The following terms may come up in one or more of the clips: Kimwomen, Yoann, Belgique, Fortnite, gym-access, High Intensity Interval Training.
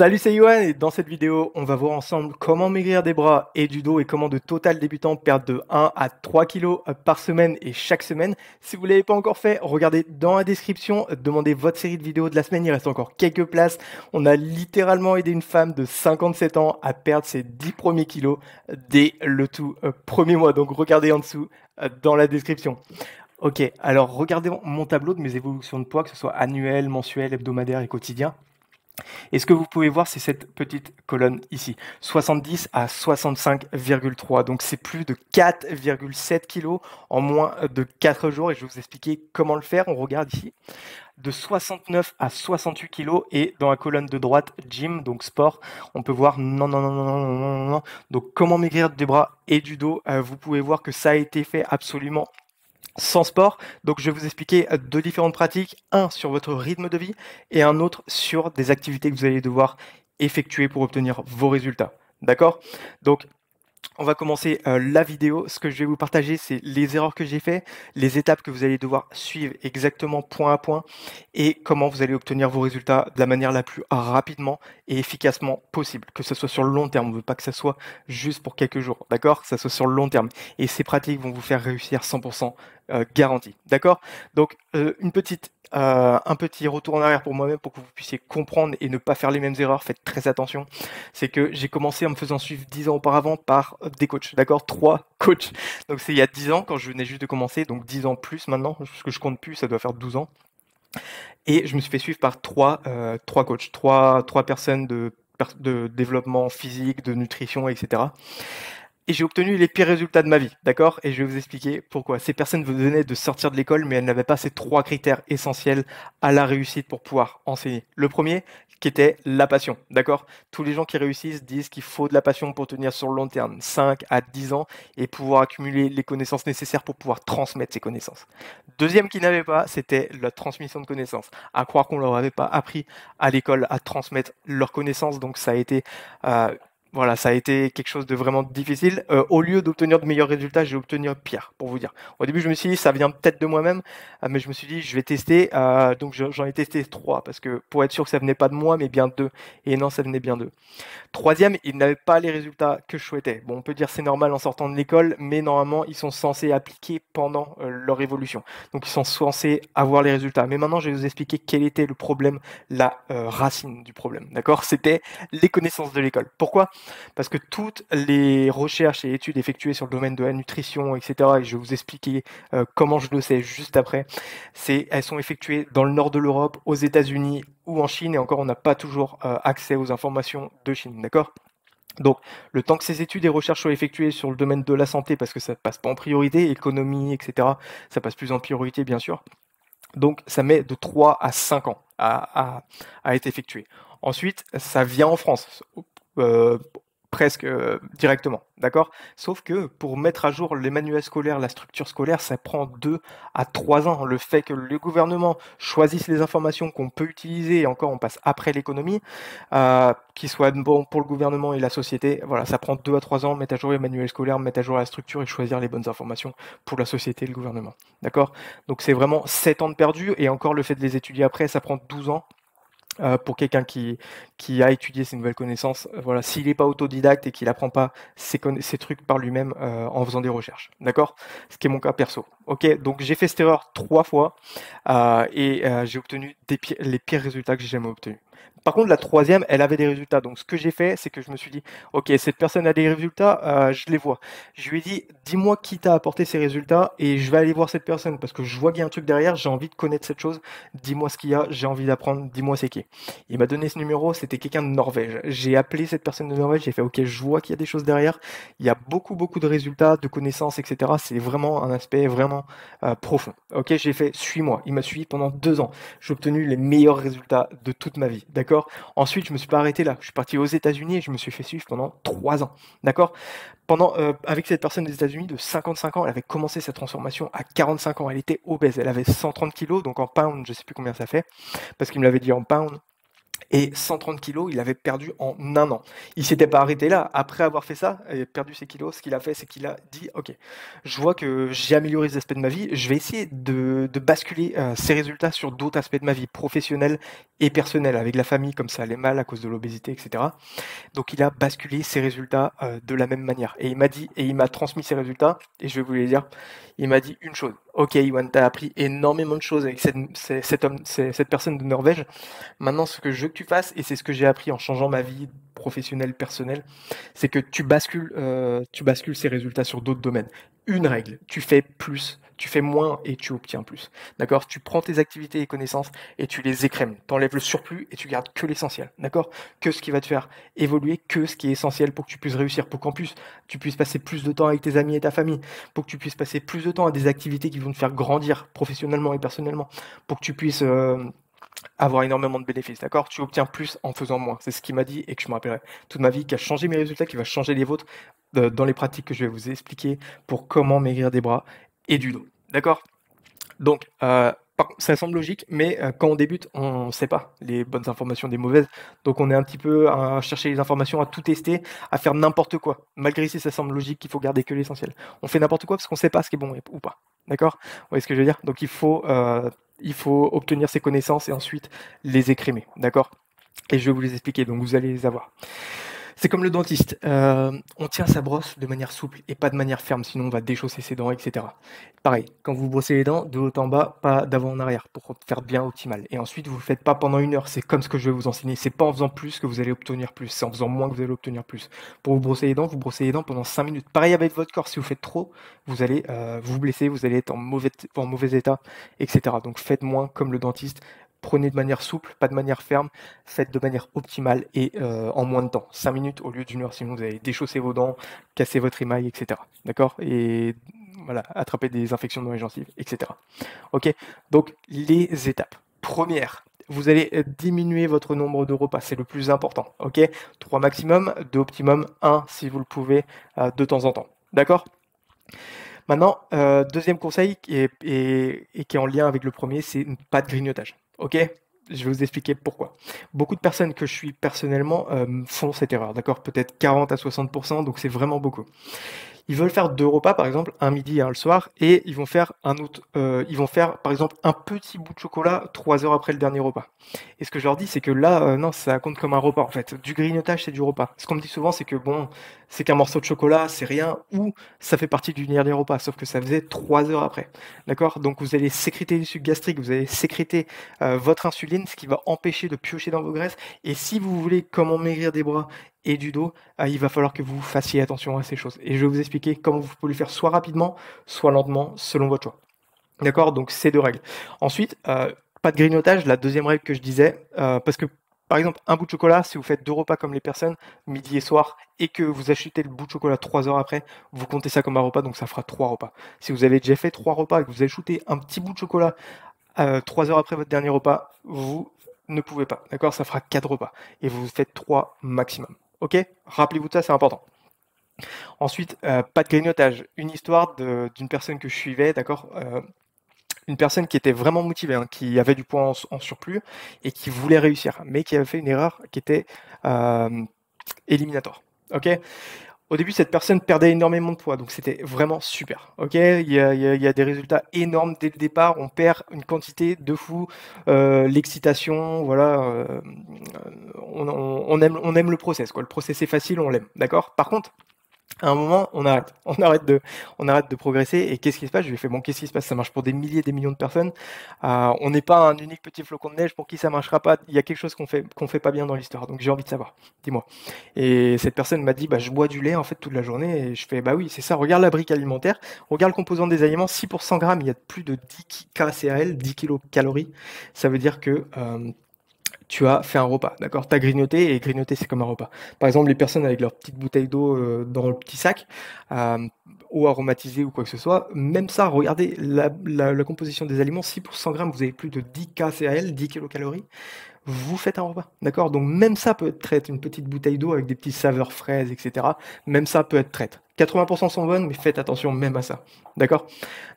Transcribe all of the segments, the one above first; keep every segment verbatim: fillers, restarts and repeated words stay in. Salut, c'est Yoann et dans cette vidéo, on va voir ensemble comment maigrir des bras et du dos et comment de total débutants perdent de un à trois kilos par semaine et chaque semaine. Si vous ne l'avez pas encore fait, regardez dans la description, demandez votre série de vidéos de la semaine, il reste encore quelques places. On a littéralement aidé une femme de cinquante-sept ans à perdre ses dix premiers kilos dès le tout premier mois. Donc regardez en dessous dans la description. Ok, alors regardez mon tableau de mes évolutions de poids, que ce soit annuel, mensuel, hebdomadaire et quotidien. Et ce que vous pouvez voir, c'est cette petite colonne ici, soixante-dix à soixante-cinq virgule trois. Donc c'est plus de quatre virgule sept kilos en moins de quatre jours et je vais vous expliquer comment le faire. On regarde ici, de soixante-neuf à soixante-huit kilos et dans la colonne de droite, gym, donc sport, on peut voir non, non, non, non, non, non, non, non. Donc comment maigrir des bras et du dos, euh, vous pouvez voir que ça a été fait absolument sans sport. Donc je vais vous expliquer deux différentes pratiques, un sur votre rythme de vie et un autre sur des activités que vous allez devoir effectuer pour obtenir vos résultats. D'accord? Donc on va commencer euh, la vidéo. Ce que je vais vous partager, c'est les erreurs que j'ai faites, les étapes que vous allez devoir suivre exactement point à point et comment vous allez obtenir vos résultats de la manière la plus rapidement et efficacement possible. Que ce soit sur le long terme, on ne veut pas que ce soit juste pour quelques jours, d'accord? Que ce soit sur le long terme. Et ces pratiques vont vous faire réussir cent pour cent euh, garantie, d'accord? Donc, euh, une petite... Euh, un petit retour en arrière pour moi-même pour que vous puissiez comprendre et ne pas faire les mêmes erreurs, faites très attention, c'est que j'ai commencé en me faisant suivre dix ans auparavant par des coachs, d'accord, trois coachs, donc c'est il y a dix ans quand je venais juste de commencer, donc dix ans plus maintenant, parce que je compte plus, ça doit faire douze ans, et je me suis fait suivre par trois coachs, trois personnes de, de développement physique, de nutrition, et cetera, et j'ai obtenu les pires résultats de ma vie, d'accord? Et je vais vous expliquer pourquoi. Ces personnes venaient de sortir de l'école, mais elles n'avaient pas ces trois critères essentiels à la réussite pour pouvoir enseigner. Le premier, qui était la passion, d'accord? Tous les gens qui réussissent disent qu'il faut de la passion pour tenir sur le long terme, cinq à dix ans, et pouvoir accumuler les connaissances nécessaires pour pouvoir transmettre ces connaissances. Deuxième qui n'avait pas, c'était la transmission de connaissances. À croire qu'on ne leur avait pas appris à l'école à transmettre leurs connaissances, donc ça a été... Euh, Voilà, ça a été quelque chose de vraiment difficile. Euh, au lieu d'obtenir de meilleurs résultats, j'ai obtenu pire, pour vous dire. Au début, je me suis dit, ça vient peut-être de moi-même, euh, mais je me suis dit, je vais tester. Euh, donc, j'en ai testé trois, parce que pour être sûr que ça venait pas de moi, mais bien d'eux. Et non, ça venait bien d'eux. Troisième, ils n'avaient pas les résultats que je souhaitais. Bon, on peut dire c'est normal en sortant de l'école, mais normalement, ils sont censés appliquer pendant euh, leur évolution. Donc, ils sont censés avoir les résultats. Mais maintenant, je vais vous expliquer quel était le problème, la euh, racine du problème, d'accord? C'était les connaissances de l'école. Pourquoi? Parce que toutes les recherches et études effectuées sur le domaine de la nutrition, et cetera, et je vais vous expliquer euh, comment je le sais juste après, elles sont effectuées dans le nord de l'Europe, aux États-Unis ou en Chine, et encore on n'a pas toujours euh, accès aux informations de Chine, d'accord ? Donc, le temps que ces études et recherches soient effectuées sur le domaine de la santé, parce que ça ne passe pas en priorité, économie, et cetera, ça passe plus en priorité, bien sûr. Donc, ça met de trois à cinq ans à, à, à être effectué. Ensuite, ça vient en France. Euh, presque euh, directement, d'accord? Sauf que pour mettre à jour les manuels scolaires, la structure scolaire, ça prend deux à trois ans. Le fait que le gouvernement choisisse les informations qu'on peut utiliser, et encore on passe après l'économie, euh, qui soit bon pour le gouvernement et la société, voilà, ça prend deux à trois ans, mettre à jour les manuels scolaires, mettre à jour la structure et choisir les bonnes informations pour la société et le gouvernement, d'accord? Donc c'est vraiment sept ans de perdu, et encore le fait de les étudier après, ça prend douze ans. Euh, pour quelqu'un qui, qui a étudié ces nouvelles connaissances, euh, voilà, s'il n'est pas autodidacte et qu'il n'apprend pas ses, ses trucs par lui-même euh, en faisant des recherches, d'accord? Ce qui est mon cas perso. Ok, donc j'ai fait cette erreur trois fois euh, et euh, j'ai obtenu des pi les pires résultats que j'ai jamais obtenus. Par contre, la troisième, elle avait des résultats. Donc, ce que j'ai fait, c'est que je me suis dit, ok, cette personne a des résultats, euh, je les vois. Je lui ai dit, dis-moi qui t'a apporté ces résultats et je vais aller voir cette personne parce que je vois qu'il y a un truc derrière, j'ai envie de connaître cette chose. Dis-moi ce qu'il y a, j'ai envie d'apprendre, dis-moi c'est qui. Il m'a donné ce numéro, c'était quelqu'un de Norvège. J'ai appelé cette personne de Norvège, j'ai fait, ok, je vois qu'il y a des choses derrière. Il y a beaucoup, beaucoup de résultats, de connaissances, et cetera. C'est vraiment un aspect vraiment euh, profond. Ok, j'ai fait, suis-moi. Il m'a suivi pendant deux ans. J'ai obtenu les meilleurs résultats de toute ma vie. D'accord. Ensuite, je me suis pas arrêté là. Je suis parti aux États-Unis et je me suis fait suivre pendant trois ans. D'accord. Pendant, euh, avec cette personne des États-Unis de cinquante-cinq ans, elle avait commencé sa transformation à quarante-cinq ans. Elle était obèse. Elle avait cent trente kilos, donc en pounds, je sais plus combien ça fait, parce qu'il me l'avait dit en pounds. et cent trente kilos, il avait perdu en un an. Il ne s'était pas arrêté là. Après avoir fait ça, et perdu ses kilos, ce qu'il a fait, c'est qu'il a dit « Ok, je vois que j'ai amélioré ces aspects de ma vie, je vais essayer de, de basculer euh, ces résultats sur d'autres aspects de ma vie, professionnelle et personnelle, avec la famille, comme ça allait mal à cause de l'obésité, et cetera » Donc il a basculé ses résultats euh, de la même manière. Et il m'a dit, et il m'a transmis ses résultats, et je vais vous les dire, il m'a dit une chose. Ok, Yoann, t'as appris énormément de choses avec cette, cette, cette, homme, cette, cette personne de Norvège. Maintenant, ce que je veux que tu fasses, et c'est ce que j'ai appris en changeant ma vie professionnelle, personnelle, c'est que tu bascules, euh, tu bascules ces résultats sur d'autres domaines. Une règle, tu fais plus, tu fais moins et tu obtiens plus. D'accord? Tu prends tes activités et connaissances et tu les écrèmes. Tu enlèves le surplus et tu gardes que l'essentiel. D'accord? Que ce qui va te faire évoluer, que ce qui est essentiel pour que tu puisses réussir, pour qu'en plus, tu puisses passer plus de temps avec tes amis et ta famille, pour que tu puisses passer plus de temps à des activités qui vont te faire grandir professionnellement et personnellement, pour que tu puisses... Euh, avoir énormément de bénéfices, d'accord? Tu obtiens plus en faisant moins. C'est ce qu'il m'a dit et que je me rappellerai toute ma vie, qui a changé mes résultats, qui va changer les vôtres euh, dans les pratiques que je vais vous expliquer pour comment maigrir des bras et du dos, d'accord? Donc, euh, ça semble logique, mais euh, quand on débute, on ne sait pas les bonnes informations des mauvaises, donc on est un petit peu à chercher les informations, à tout tester, à faire n'importe quoi. Malgré si ça semble logique, il faut garder que l'essentiel. On fait n'importe quoi parce qu'on ne sait pas ce qui est bon ou pas, d'accord? Vous voyez ce que je veux dire? Donc, il faut... Euh, Il faut obtenir ses connaissances et ensuite les écrémer, d'accord? Et je vais vous les expliquer, donc vous allez les avoir. C'est comme le dentiste, euh, on tient sa brosse de manière souple et pas de manière ferme, sinon on va déchausser ses dents, et cetera. Pareil, quand vous brossez les dents, de haut en bas, pas d'avant en arrière, pour faire bien optimal. Et ensuite, vous ne le faites pas pendant une heure, c'est comme ce que je vais vous enseigner, c'est pas en faisant plus que vous allez obtenir plus, c'est en faisant moins que vous allez obtenir plus. Pour vous brosser les dents, vous brossez les dents pendant cinq minutes. Pareil avec votre corps, si vous faites trop, vous allez euh, vous blesser, vous allez être en mauvais, en mauvais état, et cetera. Donc faites moins comme le dentiste. Prenez de manière souple, pas de manière ferme, faites de manière optimale et euh, en moins de temps. cinq minutes au lieu d'une heure, sinon vous allez déchausser vos dents, casser votre émail, et cetera. D'accord? Et voilà, attraper des infections dans les gencives, et cetera. Ok? Donc, les étapes. Première, vous allez diminuer votre nombre de repas, c'est le plus important. Ok? trois maximum, deux optimum, un si vous le pouvez euh, de temps en temps. D'accord? Maintenant, euh, deuxième conseil qui est, et, et qui est en lien avec le premier, c'est pas de grignotage. Ok, je vais vous expliquer pourquoi. Beaucoup de personnes que je suis personnellement euh, font cette erreur, d'accord? Peut-être quarante à soixante pour cent, donc c'est vraiment beaucoup. Ils veulent faire deux repas, par exemple, un midi et un le soir, et ils vont faire un autre, euh, ils vont faire, par exemple, un petit bout de chocolat trois heures après le dernier repas. Et ce que je leur dis, c'est que là, euh, non, ça compte comme un repas, en fait. Du grignotage, c'est du repas. Ce qu'on me dit souvent, c'est que, bon, c'est qu'un morceau de chocolat, c'est rien, ou ça fait partie du dernier repas, sauf que ça faisait trois heures après. D'accord? Donc, vous allez sécréter les sucs gastriques, vous allez sécréter euh, votre insuline, ce qui va empêcher de piocher dans vos graisses. Et si vous voulez comment maigrir des bras et du dos, il va falloir que vous fassiez attention à ces choses. Et je vais vous expliquer comment vous pouvez le faire soit rapidement, soit lentement, selon votre choix. D'accord? Donc, ces deux règles. Ensuite, euh, pas de grignotage, la deuxième règle que je disais, euh, parce que, par exemple, un bout de chocolat, si vous faites deux repas comme les personnes, midi et soir, et que vous achetez le bout de chocolat trois heures après, vous comptez ça comme un repas, donc ça fera trois repas. Si vous avez déjà fait trois repas et que vous ajoutez un petit bout de chocolat euh, trois heures après votre dernier repas, vous ne pouvez pas. D'accord? Ça fera quatre repas. Et vous faites trois maximum. Ok, rappelez-vous de ça, c'est important. Ensuite, euh, pas de grignotage. Une histoire d'une personne que je suivais, d'accord, euh, une personne qui était vraiment motivée, hein, qui avait du poids en, en surplus et qui voulait réussir, mais qui avait fait une erreur qui était euh, éliminatoire. Ok. Au début, cette personne perdait énormément de poids, donc c'était vraiment super. Ok, il y, a, il y a des résultats énormes dès le départ. On perd une quantité de fou, euh, l'excitation, voilà. Euh, on, on, aime, on aime le process, quoi. Le process est facile, on l'aime, d'accord. Par contre, à un moment, on arrête, on arrête de, on arrête de progresser. Et qu'est-ce qui se passe? Je lui ai fait, bon, qu'est-ce qui se passe? Ça marche pour des milliers, des millions de personnes. Euh, on n'est pas un unique petit flocon de neige pour qui ça marchera pas. Il y a quelque chose qu'on fait, qu'on fait pas bien dans l'histoire. Donc j'ai envie de savoir. Dis-moi. Et cette personne m'a dit, bah, je bois du lait en fait toute la journée. Et je fais, bah oui, c'est ça. Regarde la brique alimentaire. Regarde le composant des aliments. Si pour cent grammes, il y a plus de dix kilocalories, dix kilocalories. Ça veut dire que euh, tu as fait un repas, d'accord? Tu as grignoté, et grignoter, c'est comme un repas. Par exemple, les personnes avec leur petite bouteille d'eau euh, dans le petit sac, euh, eau aromatisée ou quoi que ce soit, même ça, regardez la, la, la composition des aliments, si pour cent grammes, vous avez plus de dix kilocalories, dix kilocalories, vous faites un repas, d'accord? Donc même ça peut être traite, une petite bouteille d'eau avec des petites saveurs fraises, et cetera. Même ça peut être traite. quatre-vingts pour cent sont bonnes, mais faites attention même à ça, d'accord?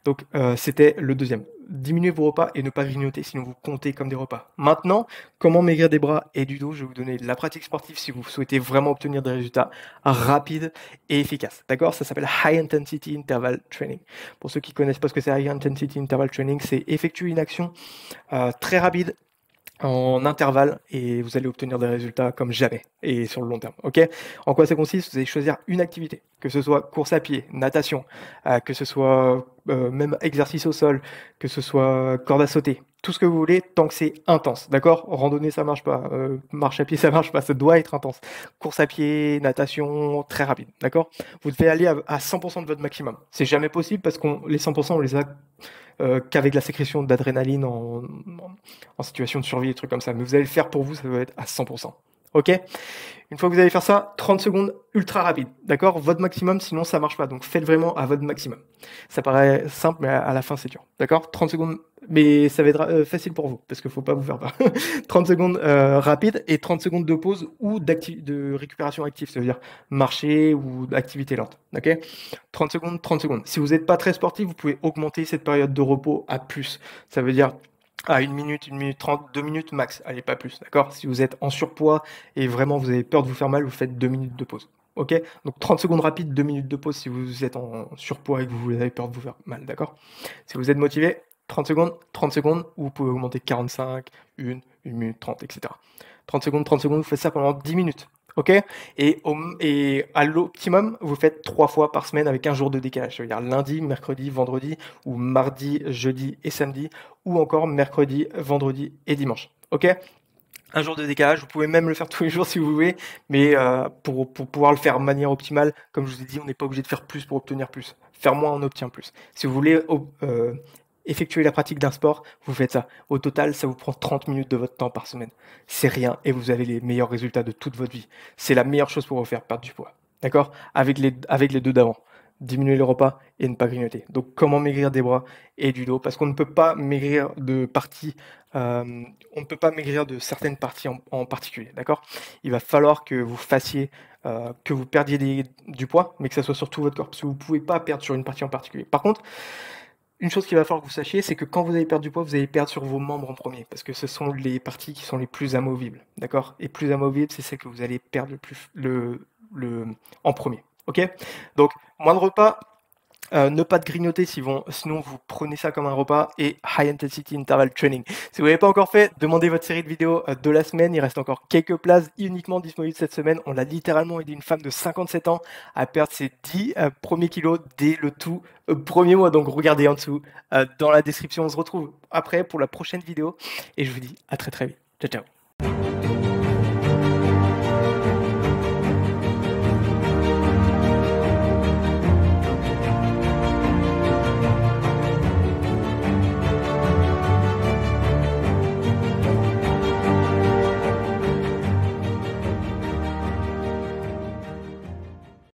Donc euh, c'était le deuxième. Diminuez vos repas et ne pas grignoter, sinon vous comptez comme des repas. Maintenant, comment maigrir des bras et du dos? Je vais vous donner de la pratique sportive si vous souhaitez vraiment obtenir des résultats rapides et efficaces, d'accord? Ça s'appelle High Intensity Interval Training. Pour ceux qui ne connaissent pas ce que c'est High Intensity Interval Training, c'est effectuer une action euh, très rapide, en intervalle, et vous allez obtenir des résultats comme jamais et sur le long terme. Ok, en quoi ça consiste? Vous allez choisir une activité, que ce soit course à pied, natation, euh, que ce soit euh, même exercice au sol, que ce soit corde à sauter, tout ce que vous voulez, tant que c'est intense, d'accord? Randonnée, ça marche pas, euh, marche à pied, ça marche pas, ça doit être intense. Course à pied, natation, très rapide, d'accord? Vous devez aller à, à cent pour cent de votre maximum. C'est jamais possible parce qu'on les cent pour cent on les a euh, qu'avec la sécrétion d'adrénaline en, en, en situation de survie, des trucs comme ça. Mais vous allez le faire pour vous, ça doit être à cent pour cent. Ok, une fois que vous allez faire ça, trente secondes ultra rapide, d'accord? Votre maximum, sinon ça marche pas. Donc faites vraiment à votre maximum. Ça paraît simple, mais à la fin c'est dur, d'accord? trente secondes, mais ça va être euh, facile pour vous parce qu'il faut pas vous faire peur. trente secondes euh, rapide et trente secondes de pause ou de récupération active, ça veut dire marcher ou activité lente, ok? trente secondes, trente secondes. Si vous n'êtes pas très sportif, vous pouvez augmenter cette période de repos à plus. Ça veut dire à une minute, une minute trente, deux minutes max, allez pas plus, d'accord? Si vous êtes en surpoids et vraiment vous avez peur de vous faire mal, vous faites deux minutes de pause, ok? Donc trente secondes rapides, deux minutes de pause si vous êtes en surpoids et que vous avez peur de vous faire mal, d'accord? Si vous êtes motivé, trente secondes, trente secondes, ou vous pouvez augmenter quarante-cinq, une, une minute trente, et cetera. trente secondes, trente secondes, vous faites ça pendant dix minutes, ok? Et, au, et à l'optimum, vous faites trois fois par semaine avec un jour de décalage, c'est-à-dire lundi, mercredi, vendredi, ou mardi, jeudi et samedi, ou encore mercredi, vendredi et dimanche, ok? Un jour de décalage, vous pouvez même le faire tous les jours si vous voulez, mais euh, pour, pour pouvoir le faire de manière optimale, comme je vous ai dit, on n'est pas obligé de faire plus pour obtenir plus. Faire moins, on obtient plus. Si vous voulez euh, effectuer la pratique d'un sport, vous faites ça. Au total, ça vous prend trente minutes de votre temps par semaine. C'est rien et vous avez les meilleurs résultats de toute votre vie. C'est la meilleure chose pour vous faire perdre du poids. D'accord? Avec les, avec les deux d'avant. Diminuer le repas et ne pas grignoter. Donc, comment maigrir des bras et du dos? Parce qu'on ne peut pas maigrir de parties, euh, on ne peut pas maigrir de certaines parties en, en particulier, d'accord? Il va falloir que vous fassiez, euh, que vous perdiez des, du poids, mais que ça soit sur tout votre corps, parce que vous ne pouvez pas perdre sur une partie en particulier. Par contre, une chose qu'il va falloir que vous sachiez, c'est que quand vous allez perdre du poids, vous allez perdre sur vos membres en premier, parce que ce sont les parties qui sont les plus amovibles, d'accord? Et plus amovibles, c'est celles que vous allez perdre le plus, le, le, en premier, ok? Donc, moins de repas, euh, ne pas de grignoter, si vous, sinon vous prenez ça comme un repas, et High Intensity Interval Training. Si vous ne l'avez pas encore fait, demandez votre série de vidéos de la semaine, il reste encore quelques places uniquement disponibles cette semaine. On a littéralement aidé une femme de cinquante-sept ans à perdre ses dix euh, premiers kilos dès le tout premier mois, donc regardez en dessous euh, dans la description. On se retrouve après pour la prochaine vidéo et je vous dis à très très vite. Ciao ciao.